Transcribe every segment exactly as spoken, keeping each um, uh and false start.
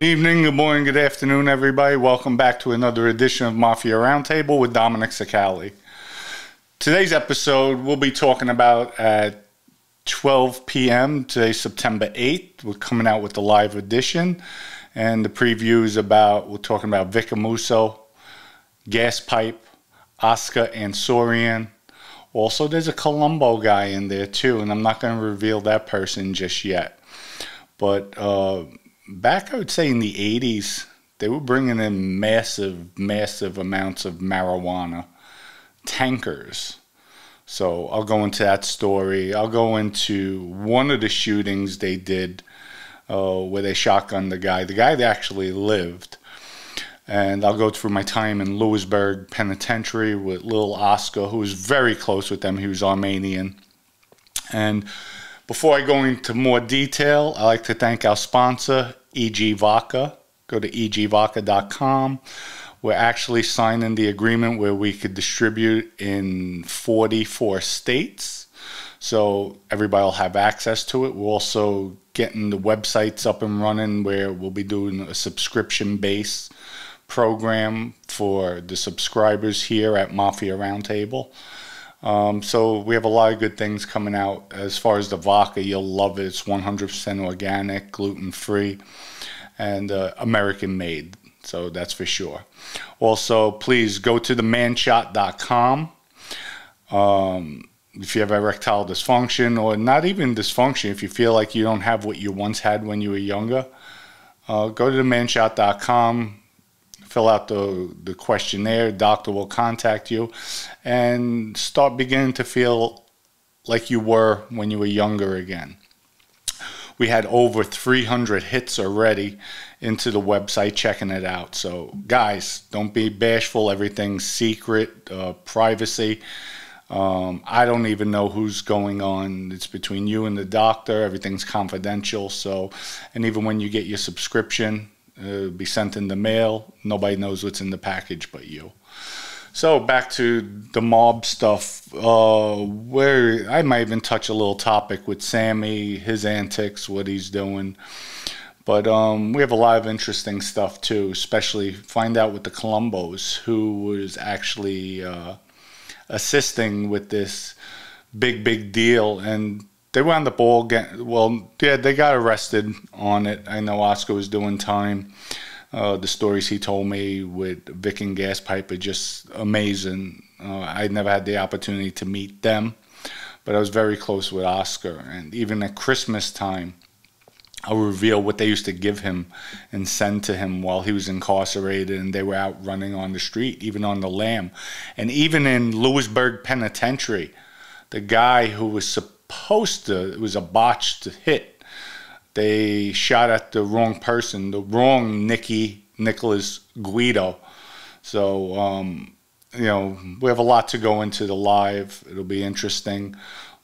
Good evening, good morning, good afternoon, everybody. Welcome back to another edition of Mafia Roundtable with Dominic Cicali. Today's episode, we'll be talking about at twelve p m today, September eighth. We're coming out with the live edition, and the preview is about, we're talking about Vic Amuso, Gas Pipe, Oscar Ansorian. Also, there's a Colombo guy in there, too, and I'm not going to reveal that person just yet. But, uh... back, I would say, in the eighties, they were bringing in massive, massive amounts of marijuana tankers. So I'll go into that story. I'll go into one of the shootings they did uh, where they shotgunned the guy. The guy that actually lived. And I'll go through my time in Lewisburg Penitentiary with Little Oscar, who was very close with them. He was Armenian. And before I go into more detail, I'd like to thank our sponsor, E G Vodka. Go to e g vodka dot com. We're actually signing the agreement where we could distribute in forty-four states. So everybody will have access to it. We're also getting the websites up and running where we'll be doing a subscription-based program for the subscribers here at Mafia Roundtable. Um, so we have a lot of good things coming out. As far as the vodka, you'll love it. It's one hundred percent organic, gluten-free, and uh, American-made. So that's for sure. Also, please go to the man shot dot com. Um, if you have erectile dysfunction, or not even dysfunction, if you feel like you don't have what you once had when you were younger, uh, go to the man shot dot com. Fill out the, the questionnaire. Doctor will contact you and start beginning to feel like you were when you were younger again. We had over three hundred hits already into the website checking it out. So guys, don't be bashful. Everything's secret, uh, privacy. Um, I don't even know who's going on. It's between you and the doctor. Everything's confidential. So, and even when you get your subscription, it'll be sent in the mail. Nobody knows what's in the package but you. So back to the mob stuff. Uh, where I might even touch a little topic with Sammy, his antics, what he's doing. But um, we have a lot of interesting stuff too. Especially find out with the Colombos, who was actually uh, assisting with this big, big deal. And they wound up all getting, well, yeah, they got arrested on it. I know Oscar was doing time. Uh, the stories he told me with Vic and Gas Pipe are just amazing. Uh, I never had the opportunity to meet them, but I was very close with Oscar. And even at Christmas time, I'll reveal what they used to give him and send to him while he was incarcerated and they were out running on the street, even on the lam. And even in Lewisburg Penitentiary, the guy who was supposed Poster, it was a botched hit. They shot at the wrong person, the wrong Nicky Nicholas Guido. So, um, you know, we have a lot to go into the live. It'll be interesting.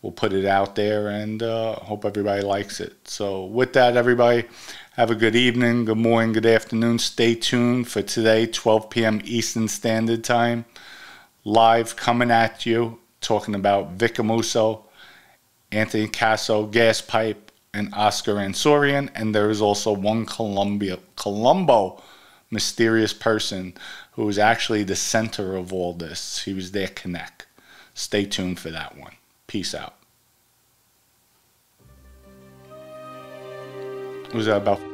We'll put it out there and uh, hope everybody likes it. So with that, everybody, have a good evening, good morning, good afternoon. Stay tuned for today, twelve p m Eastern Standard Time. Live coming at you, talking about Vic Amuso, Anthony Casso, Gas Pipe, and Oscar Ansorian. And there is also one Colombia, Colombo mysterious person who is actually the center of all this. He was their connect. Stay tuned for that one. Peace out. What was that about?